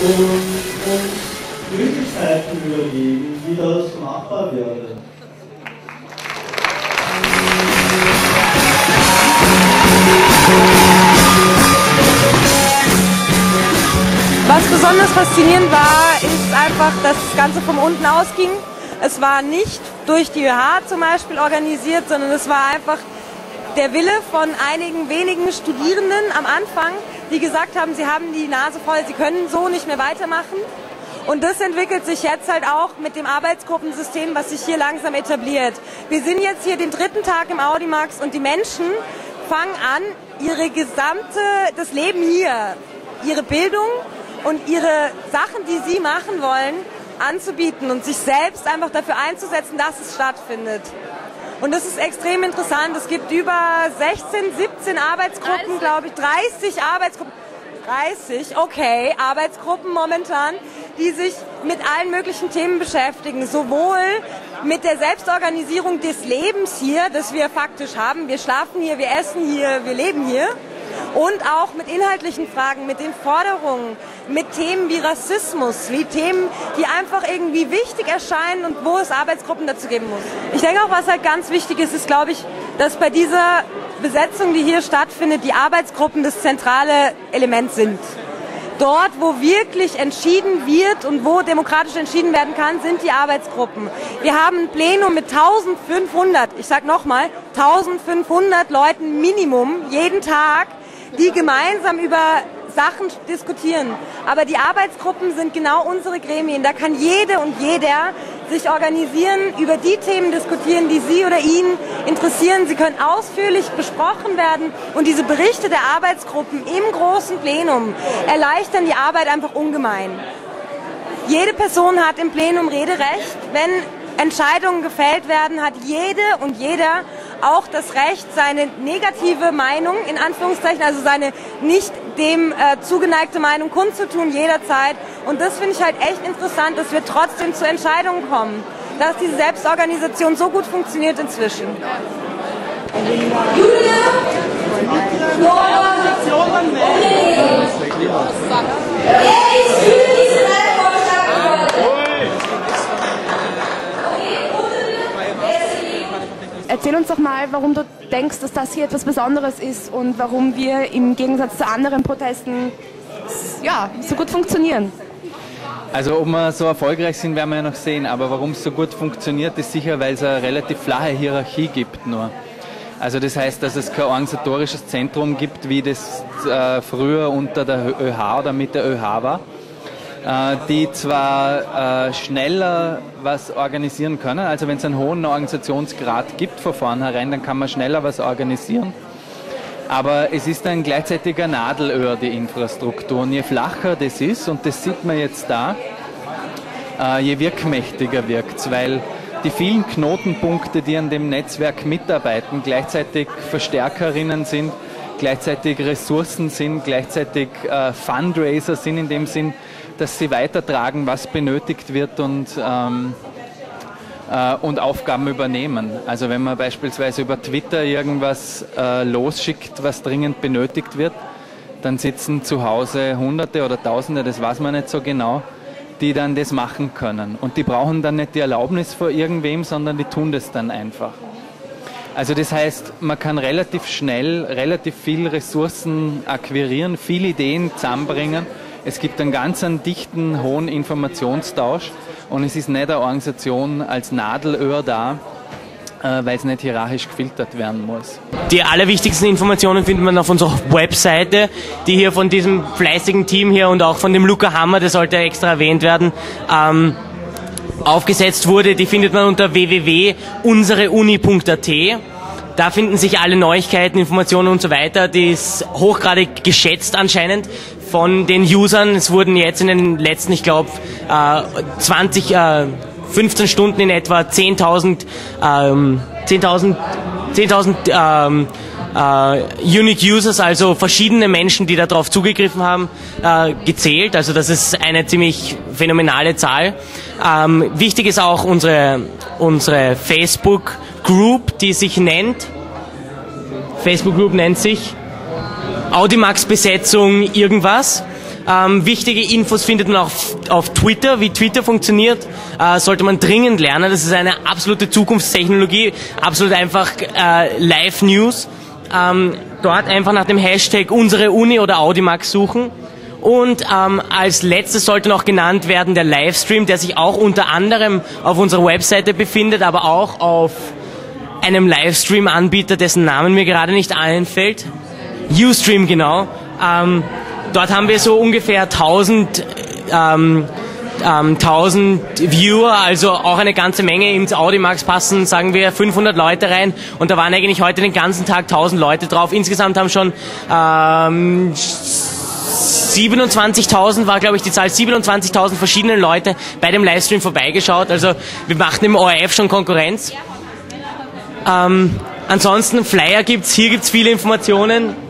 und Möglichkeiten überlegen, wie das machbar wäre. Was besonders faszinierend war, ist einfach, dass das Ganze von unten ausging. Es war nicht durch die ÖH zum Beispiel organisiert, sondern es war einfach der Wille von einigen wenigen Studierenden am Anfang, die gesagt haben, sie haben die Nase voll, sie können so nicht mehr weitermachen. Und das entwickelt sich jetzt halt auch mit dem Arbeitsgruppensystem, was sich hier langsam etabliert. Wir sind jetzt hier den 3. Tag im Audimax und die Menschen fangen an, das Leben hier, ihre Bildung und ihre Sachen, die sie machen wollen, anzubieten und sich selbst einfach dafür einzusetzen, dass es stattfindet. Und das ist extrem interessant. Es gibt über 16, 17 Arbeitsgruppen, glaube ich, 30 Arbeitsgruppen. 30, okay, Arbeitsgruppen momentan, die sich mit allen möglichen Themen beschäftigen. Sowohl mit der Selbstorganisierung des Lebens hier, das wir faktisch haben. Wir schlafen hier, wir essen hier, wir leben hier. Und auch mit inhaltlichen Fragen, mit den Forderungen, mit Themen wie Rassismus, wie Themen, die einfach irgendwie wichtig erscheinen und wo es Arbeitsgruppen dazu geben muss. Ich denke auch, was halt ganz wichtig ist, ist, glaube ich, dass bei dieser Besetzung, die hier stattfindet, die Arbeitsgruppen das zentrale Element sind. Dort, wo wirklich entschieden wird und wo demokratisch entschieden werden kann, sind die Arbeitsgruppen. Wir haben ein Plenum mit 1500, ich sage nochmal, 1500 Leuten Minimum jeden Tag, die gemeinsam über Sachen diskutieren. Aber die Arbeitsgruppen sind genau unsere Gremien. Da kann jede und jeder sich organisieren, über die Themen diskutieren, die sie oder ihn interessieren. Sie können ausführlich besprochen werden und diese Berichte der Arbeitsgruppen im großen Plenum erleichtern die Arbeit einfach ungemein. Jede Person hat im Plenum Rederecht. Wenn Entscheidungen gefällt werden, hat jede und jeder auch das Recht, seine negative Meinung, in Anführungszeichen, also seine nicht dem zugeneigte Meinung kundzutun jederzeit. Und das finde ich halt echt interessant, dass wir trotzdem zu Entscheidungen kommen, dass diese Selbstorganisation so gut funktioniert inzwischen. Erzähl uns doch mal, warum du denkst, dass das hier etwas Besonderes ist und warum wir im Gegensatz zu anderen Protesten ja, so gut funktionieren. Also ob wir so erfolgreich sind, werden wir ja noch sehen, aber warum es so gut funktioniert, ist sicher, weil es eine relativ flache Hierarchie gibt nur. Also das heißt, dass es kein organisatorisches Zentrum gibt, wie das früher unter der ÖH oder mit der ÖH war, die zwar schneller was organisieren können, also wenn es einen hohen Organisationsgrad gibt von vornherein, dann kann man schneller was organisieren, aber es ist ein gleichzeitiger Nadelöhr, die Infrastruktur, und je flacher das ist, und das sieht man jetzt da, je wirkmächtiger wirkt es, weil die vielen Knotenpunkte, die an dem Netzwerk mitarbeiten, gleichzeitig Verstärkerinnen sind, gleichzeitig Ressourcen sind, gleichzeitig Fundraiser sind, in dem Sinn, dass sie weitertragen, was benötigt wird und Aufgaben übernehmen. Also wenn man beispielsweise über Twitter irgendwas losschickt, was dringend benötigt wird, dann sitzen zu Hause Hunderte oder Tausende, das weiß man nicht so genau, die dann das machen können. Und die brauchen dann nicht die Erlaubnis von irgendwem, sondern die tun das dann einfach. Also das heißt, man kann relativ schnell, relativ viel Ressourcen akquirieren, viele Ideen zusammenbringen. Es gibt einen ganz dichten, hohen Informationstausch und es ist nicht eine Organisation als Nadelöhr da, weil es nicht hierarchisch gefiltert werden muss. Die allerwichtigsten Informationen findet man auf unserer Webseite, die hier von diesem fleißigen Team hier und auch von dem Luca Hammer, der sollte extra erwähnt werden, aufgesetzt wurde. Die findet man unter www.unsereuni.at. Da finden sich alle Neuigkeiten, Informationen und so weiter. Die ist hochgradig geschätzt anscheinend von den Usern. Es wurden jetzt in den letzten, ich glaube, 15 Stunden in etwa 10.000 Unique Users, also verschiedene Menschen, die darauf zugegriffen haben, gezählt. Also das ist eine ziemlich phänomenale Zahl. Wichtig ist auch unsere Facebook-Group, die sich nennt. Facebook-Group nennt sich Audimax-Besetzung, irgendwas. Wichtige Infos findet man auch auf Twitter, wie Twitter funktioniert, sollte man dringend lernen. Das ist eine absolute Zukunftstechnologie, absolut einfach Live-News. Dort einfach nach dem Hashtag unsereuni oder Audimax suchen. Und als letztes sollte noch genannt werden der Livestream, der sich auch unter anderem auf unserer Webseite befindet, aber auch auf einem Livestream-Anbieter, dessen Namen mir gerade nicht einfällt. Ustream, genau. Dort haben wir so ungefähr 1000 Viewer, also auch eine ganze Menge. Ins Audimax passen, sagen wir, 500 Leute rein. Und da waren eigentlich heute den ganzen Tag 1000 Leute drauf. Insgesamt haben schon 27.000 war, glaube ich, die Zahl, 27.000 verschiedene Leute bei dem Livestream vorbeigeschaut. Also wir machten im ORF schon Konkurrenz. Ansonsten Flyer gibt's, hier gibt's viele Informationen.